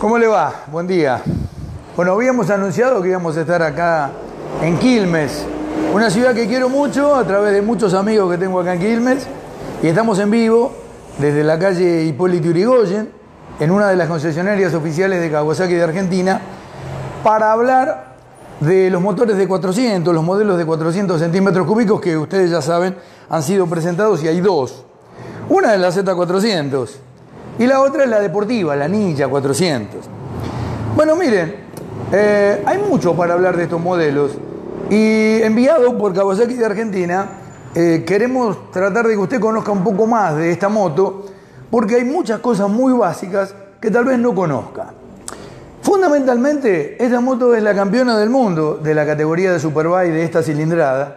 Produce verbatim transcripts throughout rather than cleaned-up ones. ¿Cómo le va? Buen día. Bueno, habíamos anunciado que íbamos a estar acá en Quilmes, una ciudad que quiero mucho a través de muchos amigos que tengo acá en Quilmes, y estamos en vivo desde la calle Hipólito Yrigoyen, en una de las concesionarias oficiales de Kawasaki de Argentina, para hablar de los motores de cuatrocientos, los modelos de cuatrocientos centímetros cúbicos que ustedes ya saben han sido presentados, y hay dos. Una es la Z cuatrocientos y la otra es la deportiva, la Ninja cuatrocientos. Bueno, miren, eh, hay mucho para hablar de estos modelos, y enviado por Kawasaki de Argentina, eh, queremos tratar de que usted conozca un poco más de esta moto, porque hay muchas cosas muy básicas que tal vez no conozca. Fundamentalmente, esta moto es la campeona del mundo de la categoría de Superbike de esta cilindrada,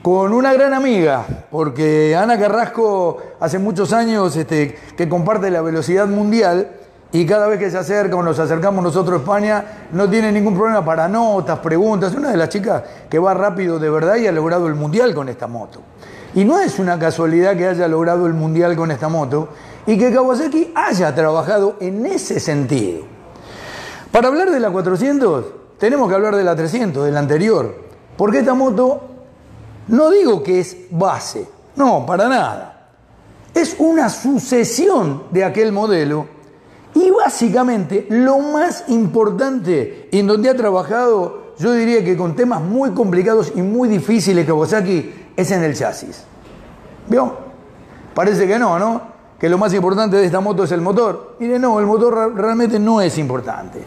con una gran amiga, porque Ana Carrasco hace muchos años este, que comparte la velocidad mundial, y cada vez que se acerca o nos acercamos nosotros a España, no tiene ningún problema para notas, preguntas. Una de las chicas que va rápido de verdad y ha logrado el mundial con esta moto. Y no es una casualidad que haya logrado el mundial con esta moto y que Kawasaki haya trabajado en ese sentido. Para hablar de la cuatrocientos, tenemos que hablar de la trescientos, de la anterior, porque esta moto, no digo que es base, no, para nada. Es una sucesión de aquel modelo, y básicamente lo más importante en donde ha trabajado, yo diría que con temas muy complicados y muy difíciles Kawasaki, es en el chasis. ¿Vio? Parece que no, ¿no? Que lo más importante de esta moto es el motor. Mire, no, el motor realmente no es importante.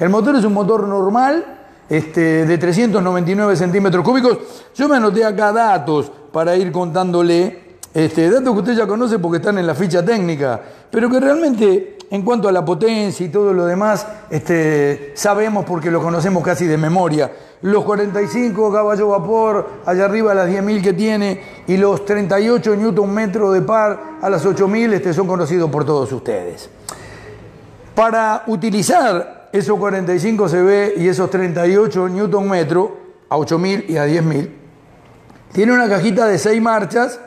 El motor es un motor normal, Este, de trescientos noventa y nueve centímetros cúbicos. Yo me anoté acá datos para ir contándole, este, datos que usted ya conoce porque están en la ficha técnica, pero que realmente en cuanto a la potencia y todo lo demás, este, sabemos porque lo conocemos casi de memoria. Los cuarenta y cinco caballos vapor, allá arriba las diez mil que tiene, y los treinta y ocho newton metro de par a las ocho mil, este, son conocidos por todos ustedes. Para utilizar esos cuarenta y cinco C B y esos treinta y ocho newton metro a ocho mil y a diez mil. Tiene una cajita de seis marchas,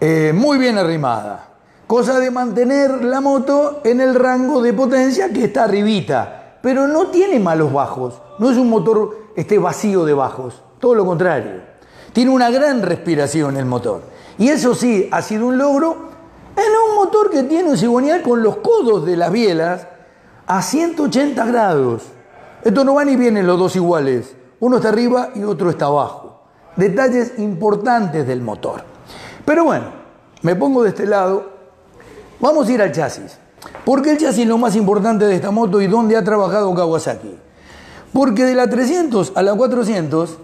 eh, muy bien arrimada. Cosa de mantener la moto en el rango de potencia que está arribita. Pero no tiene malos bajos. No es un motor este, vacío de bajos. Todo lo contrario. Tiene una gran respiración el motor. Y eso sí, ha sido un logro en un motor que tiene un cigüeñal con los codos de las bielas a ciento ochenta grados. Esto no va ni vienen los dos iguales. Uno está arriba y otro está abajo. Detalles importantes del motor. Pero bueno, me pongo de este lado. Vamos a ir al chasis. ¿Por qué el chasis es lo más importante de esta moto y dónde ha trabajado Kawasaki? Porque de la trescientos a la cuatrocientos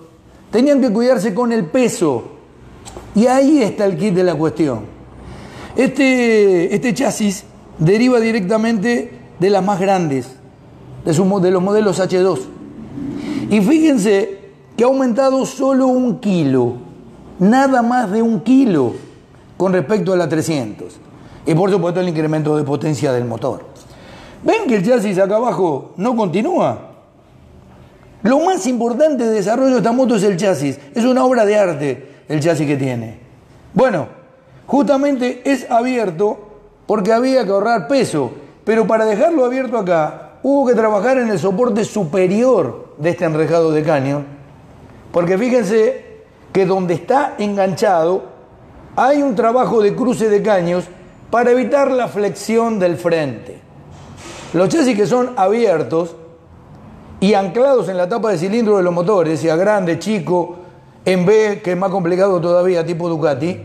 tenían que cuidarse con el peso. Y ahí está el kit de la cuestión. Este, este chasis deriva directamente de las más grandes, de, su, de los modelos H dos. Y fíjense que ha aumentado solo un kilo, nada más de un kilo con respecto a la trescientos. Y por supuesto el incremento de potencia del motor. ¿Ven que el chasis acá abajo no continúa? Lo más importante de desarrollo de esta moto es el chasis. Es una obra de arte el chasis que tiene. Bueno, justamente es abierto porque había que ahorrar peso. Pero para dejarlo abierto acá, hubo que trabajar en el soporte superior de este enrejado de cañón. Porque fíjense que donde está enganchado, hay un trabajo de cruce de caños para evitar la flexión del frente. Los chasis que son abiertos y anclados en la tapa de cilindro de los motores, sea grande, chico, en B, que es más complicado todavía, tipo Ducati,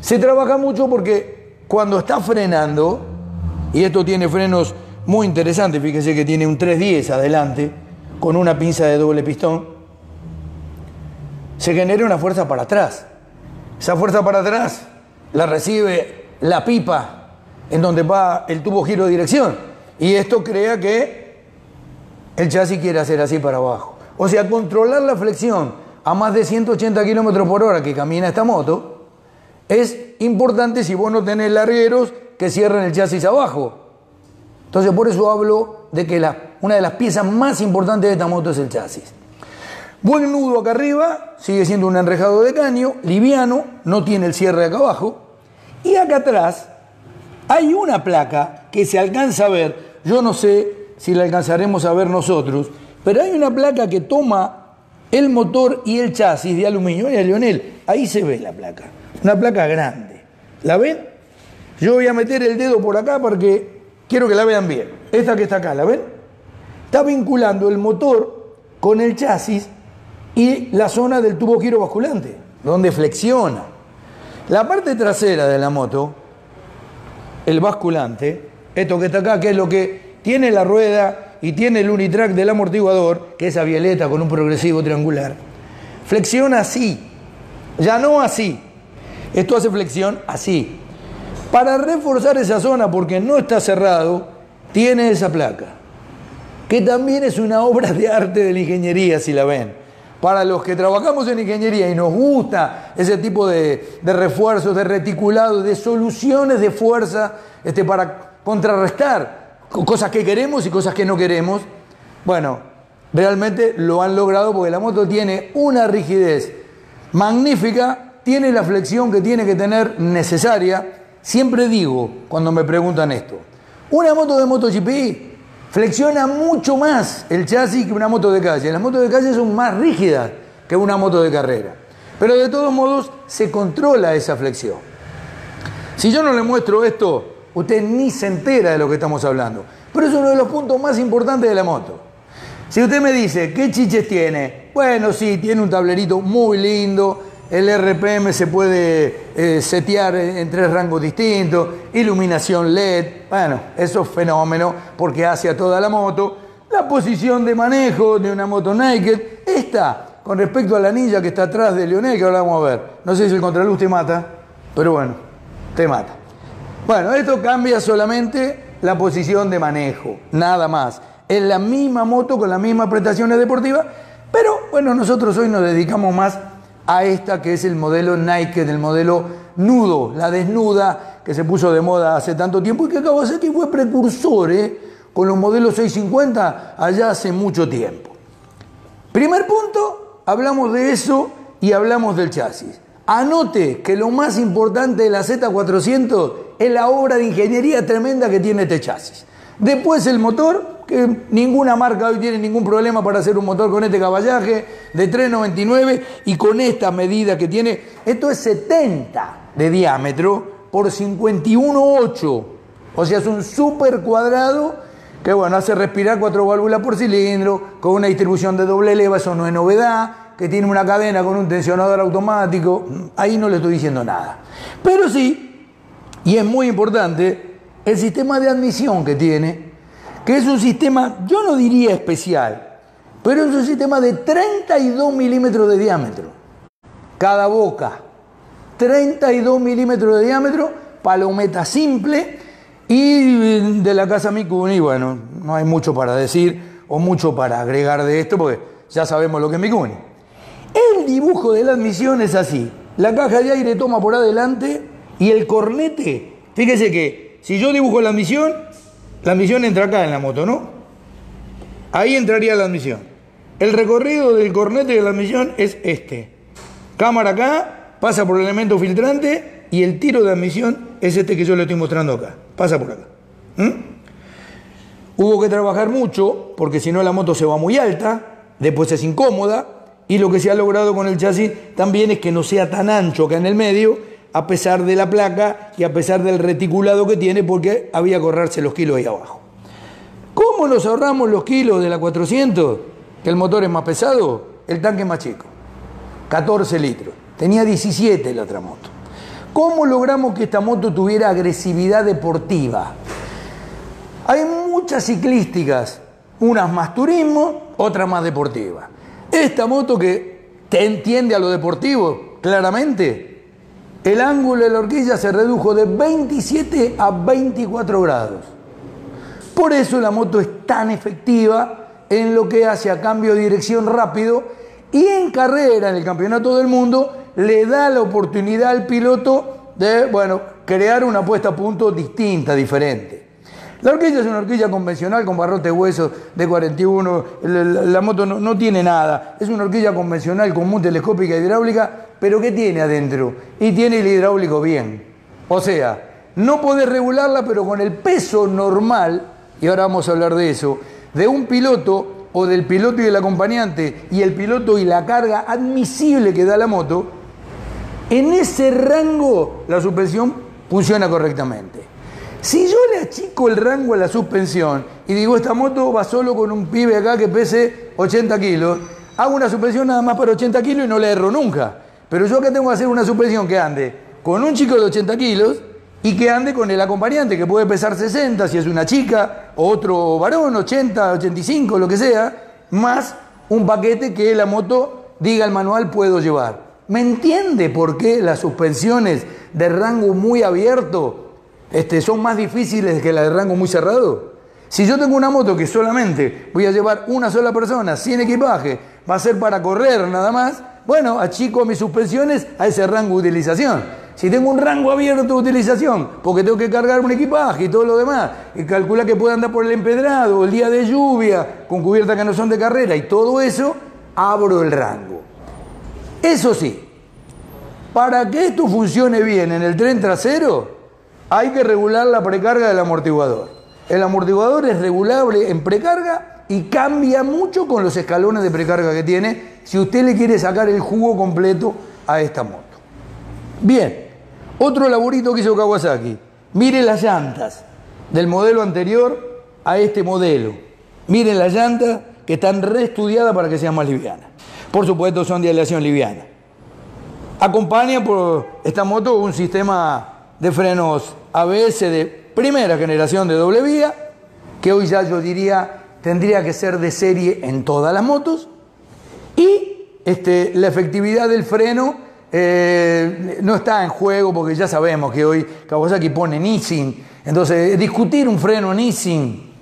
se trabaja mucho porque cuando está frenando, y esto tiene frenos muy interesantes, fíjense que tiene un tres diez adelante, con una pinza de doble pistón, se genera una fuerza para atrás. Esa fuerza para atrás la recibe la pipa en donde va el tubo giro de dirección. Y esto crea que el chasis quiere hacer así para abajo. O sea, controlar la flexión a más de ciento ochenta kilómetros por hora que camina esta moto es importante si vos no tenés largueros que cierren el chasis abajo. Entonces por eso hablo de que la, una de las piezas más importantes de esta moto es el chasis. Buen nudo acá arriba, sigue siendo un enrejado de caño, liviano, no tiene el cierre acá abajo. Y acá atrás hay una placa que se alcanza a ver, yo no sé si la alcanzaremos a ver nosotros, pero hay una placa que toma el motor y el chasis de aluminio. Mira, Leonel, ahí se ve la placa, una placa grande. ¿La ven? Yo voy a meter el dedo por acá porque quiero que la vean bien. Esta que está acá, ¿la ven? Está vinculando el motor con el chasis y la zona del tubo giro basculante, donde flexiona. La parte trasera de la moto, el basculante, esto que está acá, que es lo que tiene la rueda y tiene el Unitrack del amortiguador, que es a violeta con un progresivo triangular, flexiona así, ya no así. Esto hace flexión así. Para reforzar esa zona, porque no está cerrado, tiene esa placa, que también es una obra de arte de la ingeniería, si la ven. Para los que trabajamos en ingeniería y nos gusta ese tipo de, de refuerzos, de reticulados, de soluciones de fuerza este, para contrarrestar cosas que queremos y cosas que no queremos, bueno, realmente lo han logrado porque la moto tiene una rigidez magnífica, tiene la flexión que tiene que tener necesaria. Siempre digo cuando me preguntan esto, una moto de MotoGP flexiona mucho más el chasis que una moto de calle. Las motos de calle son más rígidas que una moto de carrera. Pero de todos modos se controla esa flexión. Si yo no le muestro esto, usted ni se entera de lo que estamos hablando. Pero es uno de los puntos más importantes de la moto. Si usted me dice, ¿qué chiches tiene? Bueno, sí, tiene un tablerito muy lindo. El R P M se puede eh, setear en tres rangos distintos, iluminación L E D, bueno, eso es fenómeno porque hace a toda la moto. La posición de manejo de una moto naked, esta, con respecto a la Ninja que está atrás de Leonel, que ahora vamos a ver. No sé si el contraluz te mata, pero bueno, te mata. Bueno, esto cambia solamente la posición de manejo, nada más. Es la misma moto con las mismas prestaciones deportivas, pero bueno, nosotros hoy nos dedicamos más a esta que es el modelo naked, el modelo nudo, la desnuda, que se puso de moda hace tanto tiempo y que Kawasaki fue precursor ¿eh? con los modelos seiscientos cincuenta allá hace mucho tiempo. Primer punto, hablamos de eso y hablamos del chasis. Anote que lo más importante de la Z cuatrocientos es la obra de ingeniería tremenda que tiene este chasis. Después el motor, que ninguna marca hoy tiene ningún problema para hacer un motor con este caballaje de tres noventa y nueve y con esta medida que tiene. Esto es setenta de diámetro por cincuenta y uno ocho. O sea, es un super cuadrado que, bueno, hace respirar cuatro válvulas por cilindro, con una distribución de doble leva, eso no es novedad, que tiene una cadena con un tensionador automático. Ahí no le estoy diciendo nada. Pero sí, y es muy importante, el sistema de admisión que tiene, que es un sistema, yo no diría especial, pero es un sistema de treinta y dos milímetros de diámetro. Cada boca, treinta y dos milímetros de diámetro, palometa simple, y de la casa Mikuni, bueno, no hay mucho para decir o mucho para agregar de esto, porque ya sabemos lo que es Mikuni. El dibujo de la admisión es así, la caja de aire toma por adelante y el cornete, fíjese que si yo dibujo la admisión, la admisión entra acá en la moto, ¿no? Ahí entraría la admisión. El recorrido del cornete de la admisión es este. Cámara acá, pasa por el elemento filtrante y el tiro de admisión es este que yo le estoy mostrando acá. Pasa por acá. ¿Mm? Hubo que trabajar mucho porque si no la moto se va muy alta, después es incómoda y lo que se ha logrado con el chasis también es que no sea tan ancho acá en el medio, a pesar de la placa y a pesar del reticulado que tiene, porque había que ahorrarse los kilos ahí abajo. ¿Cómo nos ahorramos los kilos de la cuatrocientos? Que el motor es más pesado, el tanque es más chico. catorce litros. Tenía diecisiete la otra moto. ¿Cómo logramos que esta moto tuviera agresividad deportiva? Hay muchas ciclísticas, unas más turismo, otras más deportivas. Esta moto que te entiende a lo deportivo, claramente, el ángulo de la horquilla se redujo de veintisiete a veinticuatro grados. Por eso la moto es tan efectiva en lo que hace a cambio de dirección rápido y en carrera, en el campeonato del mundo, le da la oportunidad al piloto de, bueno, crear una puesta a punto distinta, diferente. La horquilla es una horquilla convencional con barrote de huesos de cuarenta y uno, la, la, la moto no, no tiene nada, es una horquilla convencional común, telescópica, hidráulica, pero ¿qué tiene adentro? Y tiene el hidráulico bien. O sea, no podés regularla, pero con el peso normal, y ahora vamos a hablar de eso, de un piloto o del piloto y el acompañante y el piloto y la carga admisible que da la moto, en ese rango la suspensión funciona correctamente. Si yo le achico el rango a la suspensión y digo esta moto va solo con un pibe acá que pese ochenta kilos, hago una suspensión nada más para ochenta kilos y no la erro nunca. Pero yo acá tengo que hacer una suspensión que ande con un chico de ochenta kilos y que ande con el acompañante, que puede pesar sesenta si es una chica, o otro varón, ochenta, ochenta y cinco, lo que sea, más un paquete que la moto diga el manual puedo llevar. ¿Me entiende por qué las suspensiones de rango muy abierto este, son más difíciles que las de rango muy cerrado? Si yo tengo una moto que solamente voy a llevar una sola persona, sin equipaje, va a ser para correr nada más, bueno, achico mis suspensiones a ese rango de utilización. Si tengo un rango abierto de utilización, porque tengo que cargar un equipaje y todo lo demás, y calcula que pueda andar por el empedrado, el día de lluvia, con cubiertas que no son de carrera y todo eso, abro el rango. Eso sí, para que esto funcione bien en el tren trasero, hay que regular la precarga del amortiguador. El amortiguador es regulable en precarga y cambia mucho con los escalones de precarga que tiene si usted le quiere sacar el jugo completo a esta moto. Bien. Otro laburito que hizo Kawasaki. Mire las llantas del modelo anterior a este modelo. Miren las llantas que están reestudiadas para que sean más livianas. Por supuesto son de aleación liviana. Acompaña por esta moto un sistema de frenos A B S de primera generación de doble vía, que hoy ya yo diría tendría que ser de serie en todas las motos. Y este, la efectividad del freno Eh, no está en juego porque ya sabemos que hoy Kawasaki pone Nissin. Entonces, discutir un freno Nissin,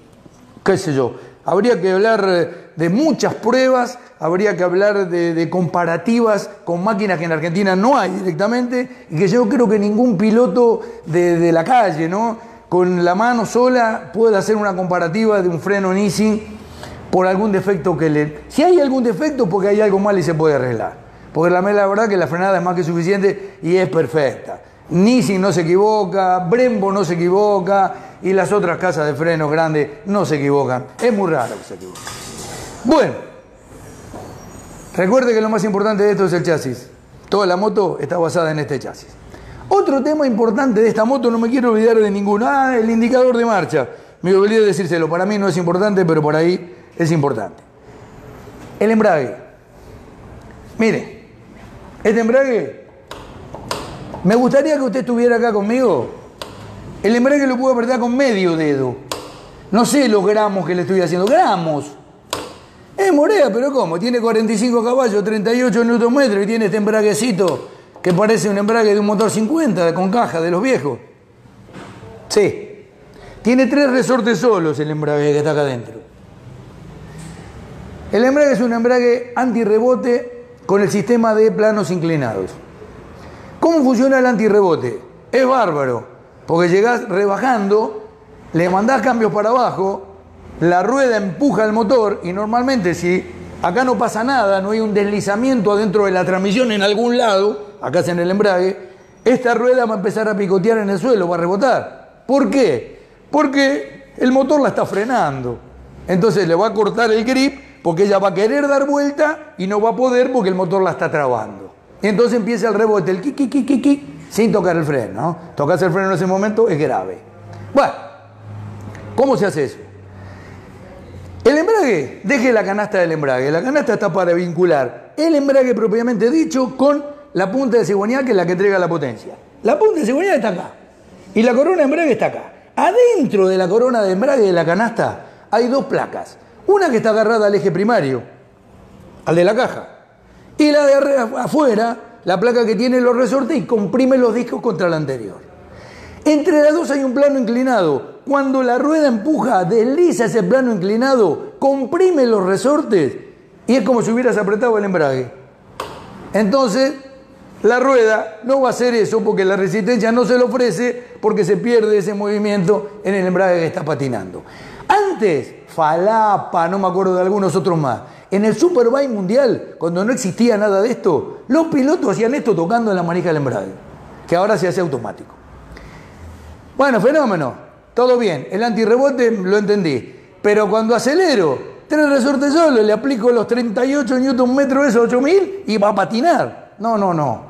qué sé yo, habría que hablar de muchas pruebas, habría que hablar de, de comparativas con máquinas que en Argentina no hay directamente y que yo creo que ningún piloto de, de la calle, ¿no?, con la mano sola puede hacer una comparativa de un freno Nissin por algún defecto que le... Si hay algún defecto, porque hay algo mal y se puede arreglar. Porque la mera verdad que la frenada es más que suficiente y es perfecta. Nissin no se equivoca, Brembo no se equivoca y las otras casas de frenos grandes no se equivocan. Es muy raro que se equivoquen. Bueno, recuerde que lo más importante de esto es el chasis. Toda la moto está basada en este chasis. Otro tema importante de esta moto, no me quiero olvidar de ninguno. Ah, el indicador de marcha. Me olvidé de decírselo. Para mí no es importante, pero por ahí es importante. El embrague. Mire. Este embrague, me gustaría que usted estuviera acá conmigo. El embrague lo puedo apretar con medio dedo. No sé los gramos que le estoy haciendo. ¡Gramos! Es morea, pero ¿cómo? Tiene cuarenta y cinco caballos, treinta y ocho newton metros y tiene este embraguecito que parece un embrague de un motor cincuenta con caja de los viejos. Sí. Tiene tres resortes solos el embrague que está acá adentro. El embrague es un embrague antirrebote con el sistema de planos inclinados. ¿Cómo funciona el antirrebote? Es bárbaro, porque llegás rebajando, le mandás cambios para abajo, la rueda empuja el motor y normalmente si acá no pasa nada, no hay un deslizamiento adentro de la transmisión en algún lado, acá es en el embrague, esta rueda va a empezar a picotear en el suelo, va a rebotar. ¿Por qué? Porque el motor la está frenando. Entonces le va a cortar el grip, porque ella va a querer dar vuelta y no va a poder porque el motor la está trabando. Y entonces empieza el rebote, el ki, ki, ki, ki, ki, sin tocar el freno, ¿no? Tocarse el freno en ese momento es grave. Bueno, ¿cómo se hace eso? El embrague, deje la canasta del embrague. La canasta está para vincular el embrague propiamente dicho con la punta de cigüeñal, que es la que entrega la potencia. La punta de cigüeñal está acá. Y la corona de embrague está acá. Adentro de la corona de embrague de la canasta hay dos placas. Una que está agarrada al eje primario, al de la caja, y la de afuera, la placa que tiene los resortes y comprime los discos contra la anterior. Entre las dos hay un plano inclinado. Cuando la rueda empuja, desliza ese plano inclinado, comprime los resortes y es como si hubieras apretado el embrague. Entonces, la rueda no va a hacer eso porque la resistencia no se le ofrece, porque se pierde ese movimiento en el embrague que está patinando. Antes, Falapa, no me acuerdo de algunos otros más. En el Superbike Mundial, cuando no existía nada de esto, los pilotos hacían esto tocando en la manija del embrague, que ahora se hace automático. Bueno, fenómeno. todo bien, el antirrebote lo entendí, pero cuando acelero, tres resortes solo, le aplico los treinta y ocho newton metro, esos ocho mil, y va a patinar. No, no, no.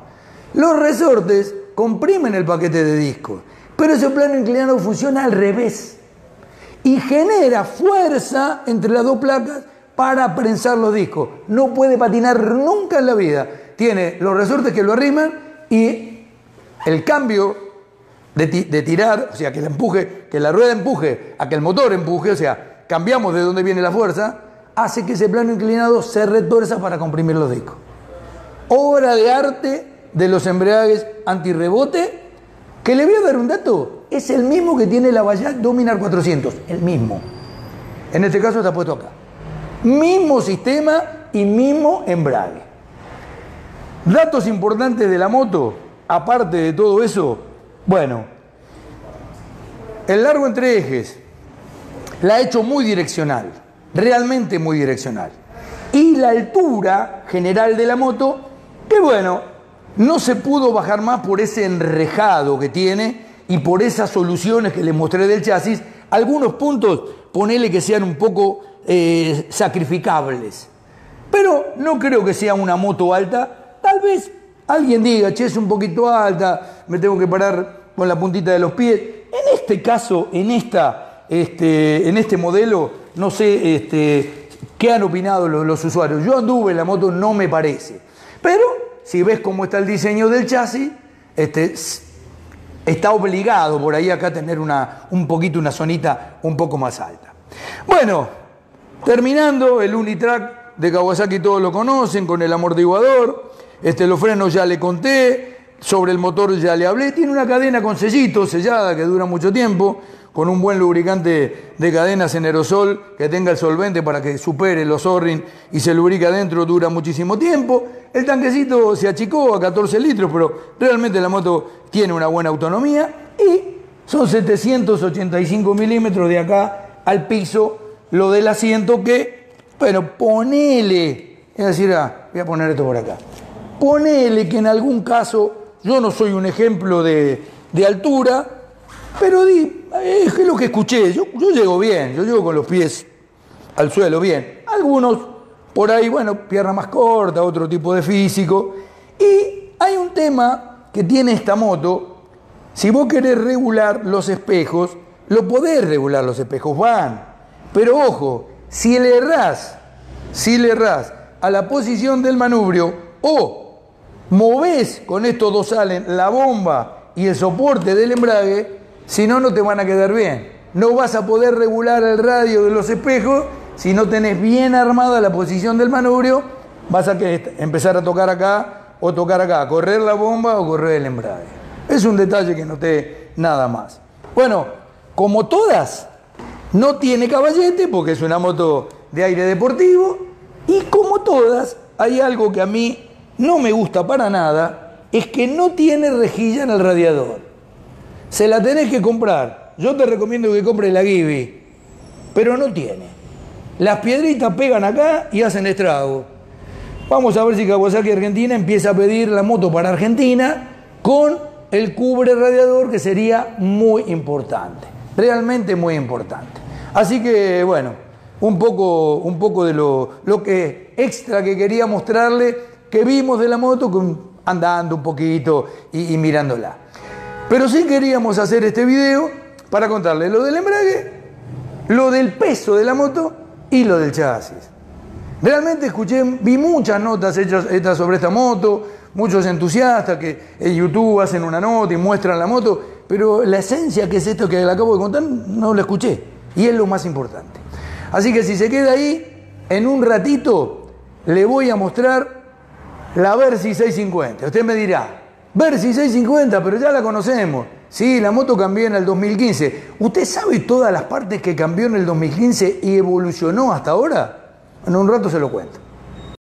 Los resortes comprimen el paquete de discos, pero ese plano inclinado funciona al revés y genera fuerza entre las dos placas para prensar los discos. No puede patinar nunca en la vida. Tiene los resortes que lo arriman y el cambio de, ti de tirar, o sea, que, el empuje, que la rueda empuje a que el motor empuje, o sea, cambiamos de dónde viene la fuerza, hace que ese plano inclinado se retuerza para comprimir los discos. Obra de arte de los embragues antirrebote, que le voy a dar un dato, es el mismo que tiene la Bajaj Dominar cuatrocientos, el mismo. En este caso está puesto acá. Mismo sistema y mismo embrague. Datos importantes de la moto, aparte de todo eso, bueno, el largo entre ejes la ha hecho muy direccional, realmente muy direccional. Y la altura general de la moto, que bueno, no se pudo bajar más por ese enrejado que tiene y por esas soluciones que les mostré del chasis. Algunos puntos, ponele que sean un poco eh, sacrificables. Pero no creo que sea una moto alta, tal vez. Alguien diga, che, es un poquito alta, me tengo que parar con la puntita de los pies. En este caso, en, esta, este, en este modelo, no sé este, qué han opinado los, los usuarios. Yo anduve en la moto, no me parece. Pero si ves cómo está el diseño del chasis, este, está obligado por ahí acá a tener una, un poquito, una zonita un poco más alta. Bueno, terminando, el Unitrack de Kawasaki todos lo conocen, con el amortiguador. Este, los frenos ya le conté, sobre el motor ya le hablé. Tiene una cadena con sellito, sellada, que dura mucho tiempo, con un buen lubricante de cadenas en aerosol, que tenga el solvente para que supere los O-ring y se lubrica adentro, dura muchísimo tiempo. El tanquecito se achicó a catorce litros, pero realmente la moto tiene una buena autonomía y son setecientos ochenta y cinco milímetros de acá al piso, lo del asiento que, bueno, ponele, es decir, ah, voy a poner esto por acá. Ponele que en algún caso, yo no soy un ejemplo de, de altura, pero di, es lo que escuché, yo, yo llego bien, yo llego con los pies al suelo bien. Algunos por ahí, bueno, pierna más corta, otro tipo de físico. Y hay un tema que tiene esta moto, si vos querés regular los espejos, lo podés regular, los espejos van. Pero ojo, si le errás, si le errás a la posición del manubrio, o movés con estos dos allen la bomba y el soporte del embrague, si no, no te van a quedar bien. No vas a poder regular el radio de los espejos si no tenés bien armada la posición del manubrio. Vas a que empezar a tocar acá o tocar acá, correr la bomba o correr el embrague. Es un detalle que noté nada más. Bueno, como todas, no tiene caballete porque es una moto de aire deportivo, y como todas, hay algo que a mí no me gusta para nada, es que no tiene rejilla en el radiador. Se la tenés que comprar. Yo te recomiendo que compres la Givi, pero no tiene. Las piedritas pegan acá y hacen estrago. Vamos a ver si Kawasaki Argentina empieza a pedir la moto para Argentina con el cubre radiador, que sería muy importante, realmente muy importante. Así que bueno, un poco, un poco de lo, lo que extra que quería mostrarle, que vimos de la moto andando un poquito y, y mirándola. Pero sí queríamos hacer este video para contarles lo del embrague, lo del peso de la moto y lo del chasis. Realmente escuché, vi muchas notas hechas, hechas sobre esta moto, muchos entusiastas que en YouTube hacen una nota y muestran la moto, pero la esencia que es esto que le acabo de contar no la escuché, y es lo más importante. Así que si se queda ahí, en un ratito le voy a mostrar la Versi seiscientos cincuenta. Usted me dirá, Versi seiscientos cincuenta, pero ya la conocemos. Sí, la moto cambió en el dos mil quince. ¿Usted sabe todas las partes que cambió en el dos mil quince y evolucionó hasta ahora? En un rato se lo cuento.